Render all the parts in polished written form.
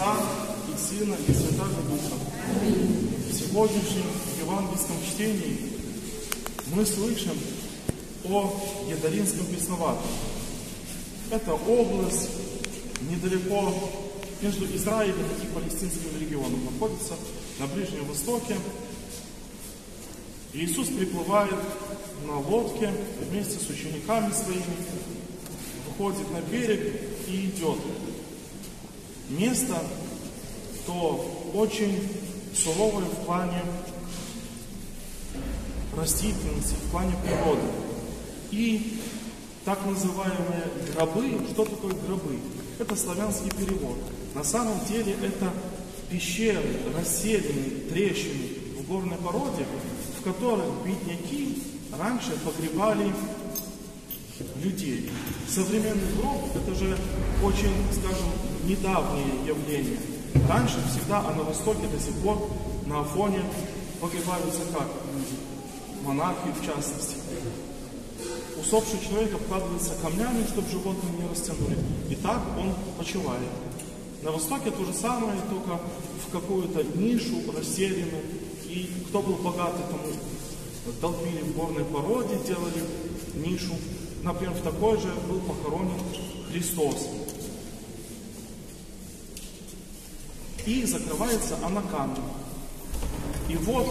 Отца и Сына и Святаго Духа. В сегодняшнем евангельском чтении мы слышим о Гадаринском бесноватом. Это область недалеко между Израилем и палестинским регионом, находится на Ближнем Востоке. Иисус приплывает на лодке вместе с учениками своими, выходит на берег и идет. Место то очень суровое в плане растительности, в плане природы. И так называемые гробы. Что такое гробы? Это славянский перевод. На самом деле это пещеры, расселенные трещины в горной породе, в которых бедняки раньше погребали людей. Современный гроб — это же очень, скажем, недавнее явление. Раньше всегда, а на Востоке до сих пор на Афоне погребаются как люди, монахи в частности. Усопший человек обкладывается камнями, чтобы животные не растянули. И так он почивает. На Востоке то же самое, только в какую-то нишу, расселину. И кто был богатый, тому долбили в горной породе, делали нишу. Например, в такой же был похоронен Христос. И закрывается она камнем. И вот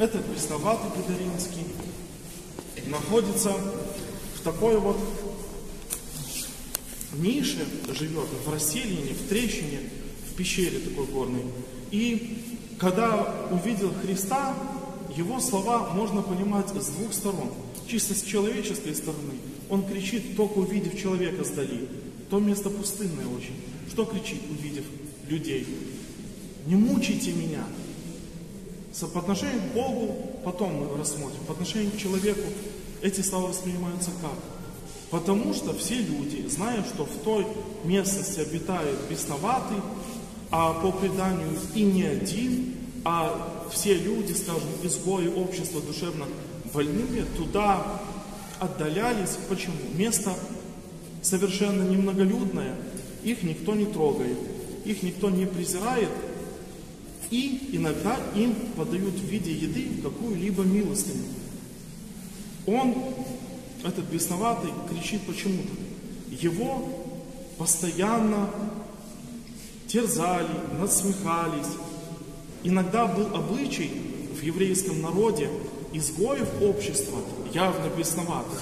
этот бесноватый Гадаринский находится в такой вот нише, живет в расселине, в трещине, в пещере такой горной. И когда увидел Христа, его слова можно понимать с двух сторон. Чисто с человеческой стороны. Он кричит, только увидев человека сдали. То место пустынное очень. Что кричит, увидев людей? Не мучайте меня. По отношению к Богу, потом мы рассмотрим, по отношению к человеку эти слова воспринимаются как? Потому что все люди, зная, что в той местности обитает бесноватый, а по преданию и не один, а все люди, скажем, изгои общества душевно больными, туда отдалялись. Почему? Место совершенно немноголюдное, их никто не трогает, их никто не презирает, и иногда им подают в виде еды какую-либо милостыню. Он, этот бесноватый, кричит почему-то. Его постоянно терзали, насмехались. Иногда был обычай в еврейском народе изгоев общества, явно бесноватых,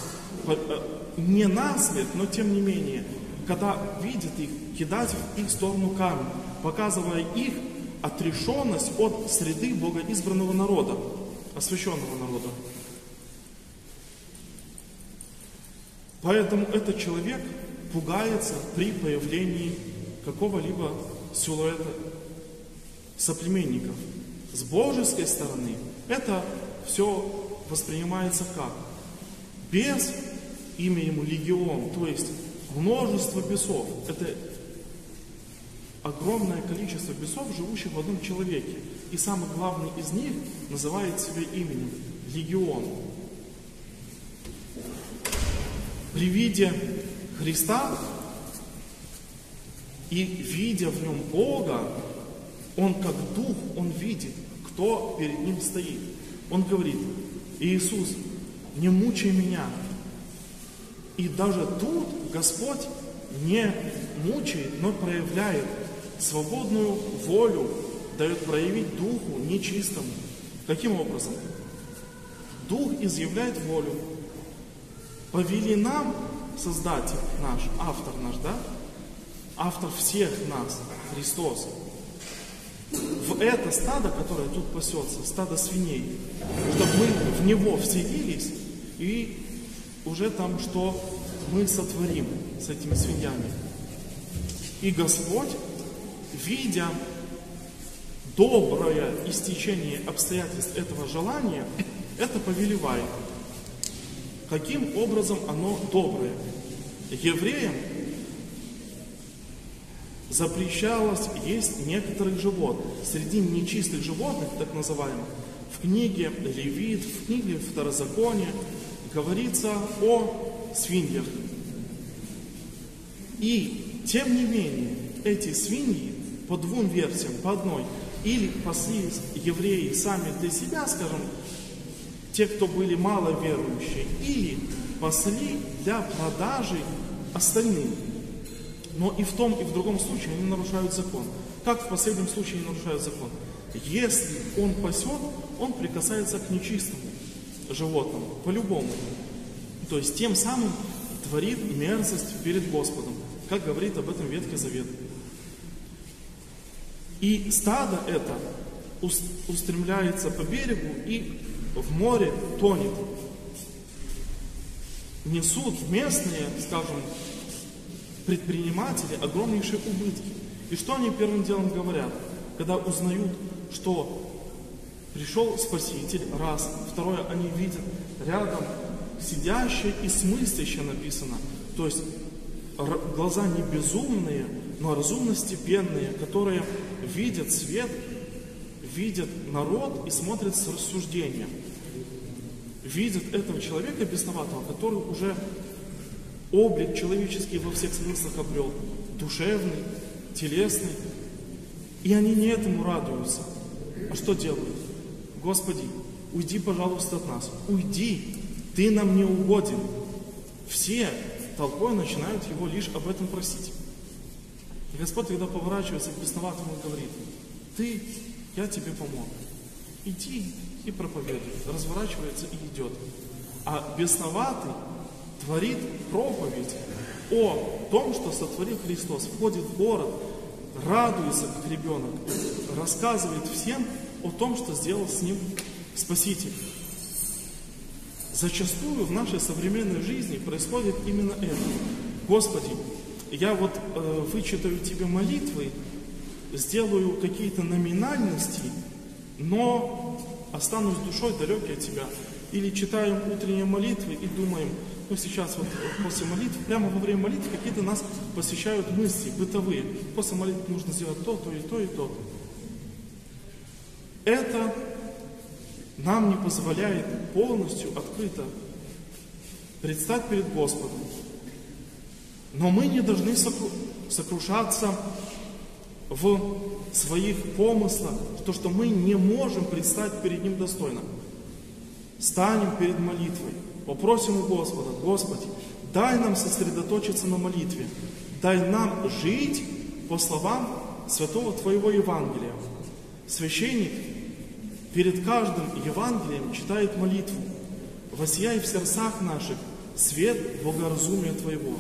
не насмерть, но тем не менее, когда видят их, кидать в их сторону камни, показывая их отрешенность от среды богоизбранного народа, освященного народа. Поэтому этот человек пугается при появлении какого-либо силуэта соплеменников. С божеской стороны это все воспринимается как бес, имя ему легион, то есть множество бесов. Это огромное количество бесов, живущих в одном человеке. И самый главный из них называет себя именем легион. При виде Христа и видя в нем Бога, он как дух, он видит, кто перед ним стоит. Он говорит: Иисус, не мучай меня. И даже тут Господь не мучает, но проявляет свободную волю, дает проявить духу нечистому. Каким образом? Дух изъявляет волю. Повели нам, Создатель наш, автор наш, да? Автор всех нас, Христос. В это стадо, которое тут пасется, стадо свиней, чтобы мы в него вселились, и уже там, что мы сотворим с этими свиньями. И Господь, видя доброе истечение обстоятельств этого желания, это повелевает. Каким образом оно доброе? Евреям запрещалось есть некоторых животных. Среди нечистых животных, так называемых, в книге Левит, в книге Второзаконие говорится о свиньях. И тем не менее, эти свиньи по двум версиям, по одной. Или пасли евреи сами для себя, скажем, те, кто были маловерующие, или пасли для продажи остальным. Но и в том, и в другом случае они нарушают закон. Как в последнем случае они нарушают закон? Если он пасет, он прикасается к нечистому животному, по-любому. То есть тем самым творит мерзость перед Господом, как говорит об этом Ветхий Завет. И стадо это устремляется по берегу и в море тонет. Несут местные, скажем, предприниматели огромнейшие убытки. И что они первым делом говорят, когда узнают, что пришел Спаситель, раз. Второе, они видят рядом сидящее и смыслящее написано. То есть глаза не безумные, но разумностепенные, которые видят свет, видят народ и смотрят с рассуждением. Видят этого человека бесноватого, который уже облик человеческий во всех смыслах обрел, душевный, телесный. И они не этому радуются. А что делают? Господи, уйди, пожалуйста, от нас. Уйди, ты нам не угоден. Все толпой начинают его лишь об этом просить. И Господь тогда поворачивается к бесноватому и говорит: ты, я тебе помог. Иди и проповедуй. Разворачивается и идет. А бесноватый творит проповедь о том, что сотворил Христос. Входит в город, радуется, как ребенок, рассказывает всем о том, что сделал с ним Спаситель. Зачастую в нашей современной жизни происходит именно это. Господи, я вот вычитаю тебе молитвы, сделаю какие-то номинальности, но останусь душой далекой от тебя. Или читаем утренние молитвы и думаем, ну сейчас вот после молитв, прямо во время молитв какие-то нас посещают мысли бытовые. После молитв нужно сделать то, то и то, и то. Это нам не позволяет полностью открыто предстать перед Господом. Но мы не должны сокрушаться в своих помыслах, то, что мы не можем предстать перед Ним достойно. Станем перед молитвой, попросим у Господа: Господи, дай нам сосредоточиться на молитве, дай нам жить по словам святого Твоего Евангелия. Священник перед каждым Евангелием читает молитву: «Воссияй в сердцах наших свет благоразумия Твоего».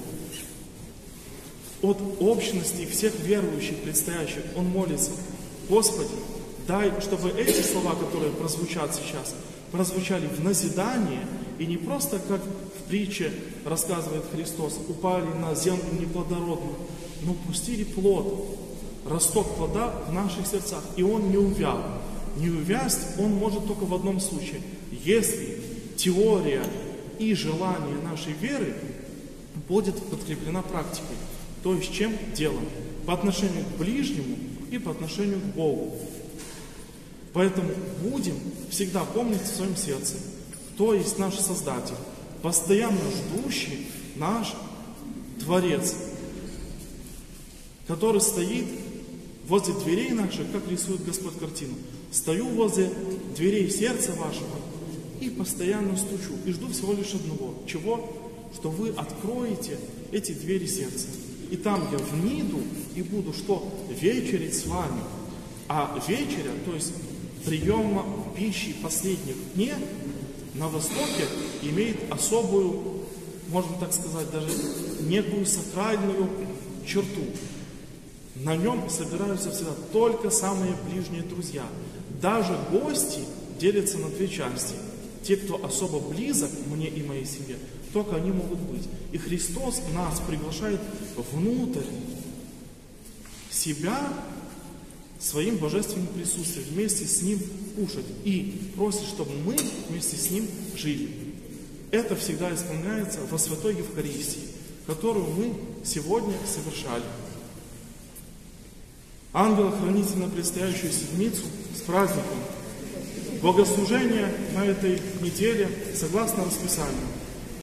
От общности всех верующих предстоящих он молится: Господи, дай, чтобы эти слова, которые прозвучат сейчас, прозвучали в назидание, и не просто, как в притче рассказывает Христос, упали на землю неплодородную, но пустили плод, росток плода в наших сердцах, и он не увял. Не увясть он может только в одном случае, если теория и желание нашей веры будет подкреплена практикой. То есть чем делом? По отношению к ближнему и по отношению к Богу. Поэтому будем всегда помнить в своем сердце, кто есть наш Создатель, постоянно ждущий наш Творец, который стоит возле дверей наших, как рисует Господь картину. Стою возле дверей сердца вашего и постоянно стучу, и жду всего лишь одного. Чего? Что вы откроете эти двери сердца. И там я вниду и буду что? Вечерить с вами. А вечеря, то есть приема пищи последних дней, на Востоке имеет особую, можно так сказать, даже некую сакральную черту. На нем собираются всегда только самые ближние друзья. Даже гости делятся на две части. Те, кто особо близок мне и моей семье, только они могут быть. И Христос нас приглашает внутрь себя своим божественным присутствием, вместе с Ним кушать. И просит, чтобы мы вместе с Ним жили. Это всегда исполняется во Святой Евхаристии, которую мы сегодня совершали. Ангел-хранитель на предстоящую седмицу с праздником. Богослужение на этой неделе согласно расписанию.